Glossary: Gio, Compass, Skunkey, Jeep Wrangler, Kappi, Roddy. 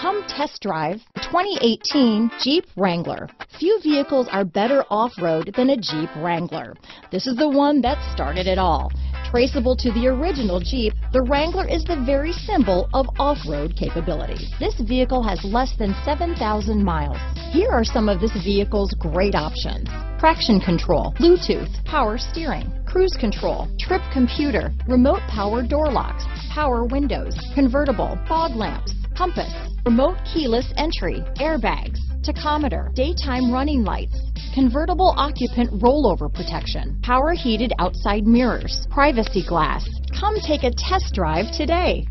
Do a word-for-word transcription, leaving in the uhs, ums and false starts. Come test drive the twenty eighteen Jeep Wrangler. Few vehicles are better off-road than a Jeep Wrangler. This is the one that started it all. Traceable to the original Jeep, the Wrangler is the very symbol of off-road capability. This vehicle has less than seven thousand miles. Here are some of this vehicle's great options: traction control, Bluetooth, power steering, cruise control, trip computer, remote power door locks, power windows, convertible, fog lamps, compass, remote keyless entry, airbags, tachometer, daytime running lights, convertible occupant rollover protection, power heated outside mirrors, privacy glass. Come take a test drive today.